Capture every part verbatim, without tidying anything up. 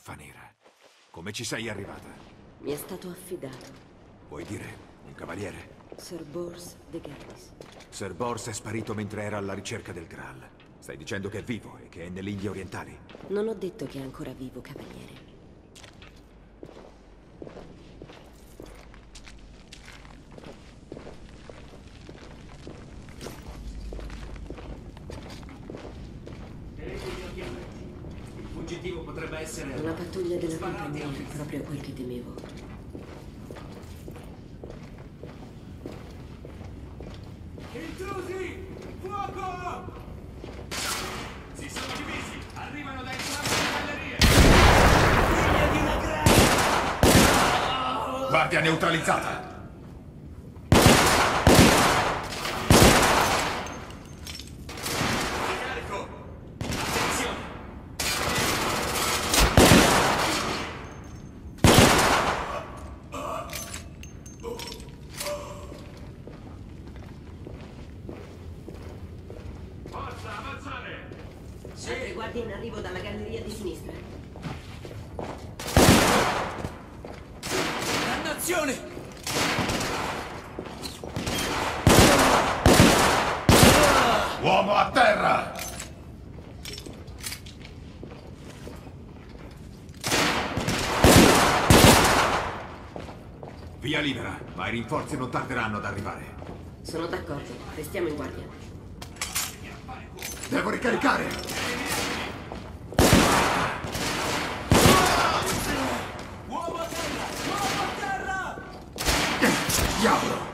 ninfa nera. Come ci sei arrivata? Mi è stato affidato. Vuoi dire, un cavaliere? Sir Bors de Gallis. Sir Bors è sparito mentre era alla ricerca del Graal. Stai dicendo che è vivo e che è nelle Indie Orientali? Non ho detto che è ancora vivo, cavaliere. Una pattuglia della compagnia è proprio quel che temevo. Intrusi! Fuoco! Si sono divisi! Arrivano da entrambe le gallerie! Figlia di Nekras! Guardia neutralizzata! Via libera, ma i rinforzi non tarderanno ad arrivare. Sono d'accordo, restiamo in guardia. Devo ricaricare! Uomo a terra! Uomo a terra! Diavolo!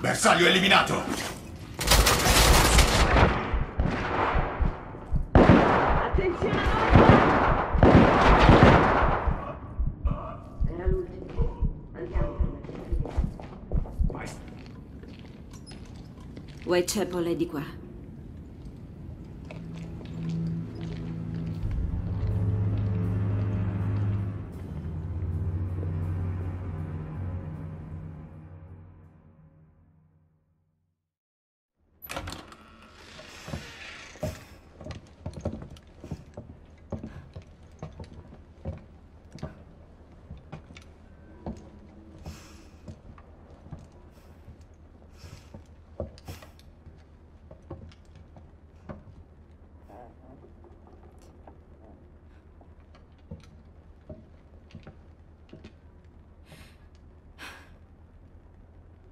Bersaglio eliminato! Attenzione! Era l'ultimo. Andiamo. Whitechapel è di qua.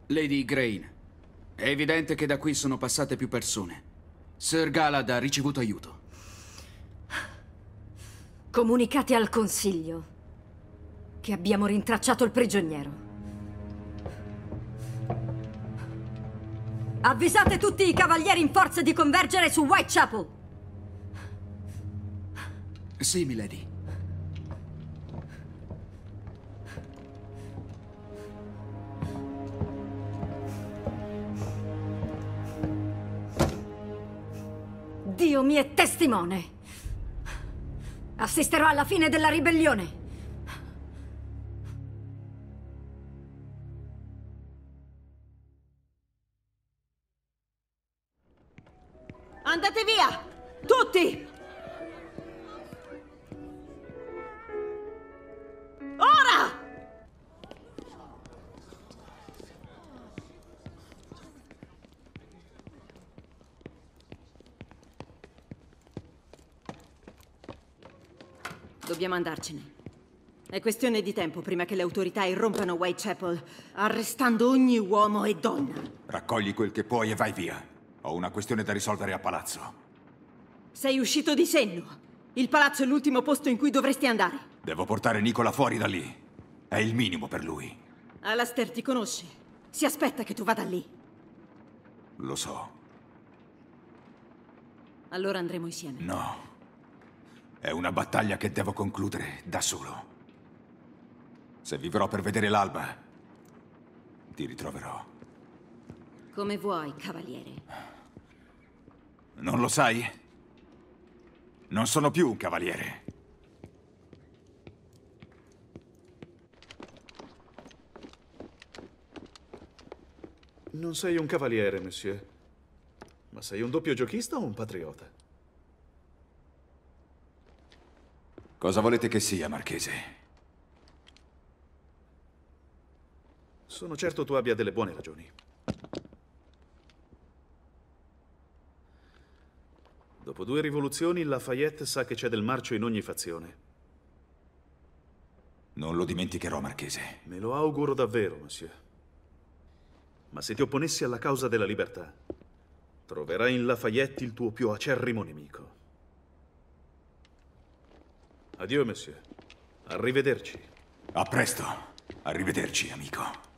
Lady Grain, è evidente che da qui sono passate più persone. Sir Galad ha ricevuto aiuto. Comunicate al Consiglio che abbiamo rintracciato il prigioniero. Avvisate tutti i cavalieri in forza di convergere su Whitechapel. Sì, milady. Dio mi è testimone! Assisterò alla fine della ribellione! Andate via! Tutti! Ora! Dobbiamo andarcene. È questione di tempo prima che le autorità irrompano Whitechapel, arrestando ogni uomo e donna. Raccogli quel che puoi e vai via. Ho una questione da risolvere a palazzo. Sei uscito di senno. Il palazzo è l'ultimo posto in cui dovresti andare. Devo portare Nicola fuori da lì. È il minimo per lui. Alastair ti conosce. Si aspetta che tu vada lì. Lo so. Allora andremo insieme. No. È una battaglia che devo concludere da solo. Se vivrò per vedere l'alba, ti ritroverò. Come vuoi, cavaliere. Non lo sai? Non sono più un cavaliere. Non sei un cavaliere, monsieur. Ma sei un doppio giochista o un patriota? Cosa volete che sia, Marchese? Sono certo tu abbia delle buone ragioni. Dopo due rivoluzioni, Lafayette sa che c'è del marcio in ogni fazione. Non lo dimenticherò, Marchese. Me lo auguro davvero, monsieur. Ma se ti opponessi alla causa della libertà, troverai in Lafayette il tuo più acerrimo nemico. Addio, monsieur. Arrivederci. A presto. Arrivederci, amico.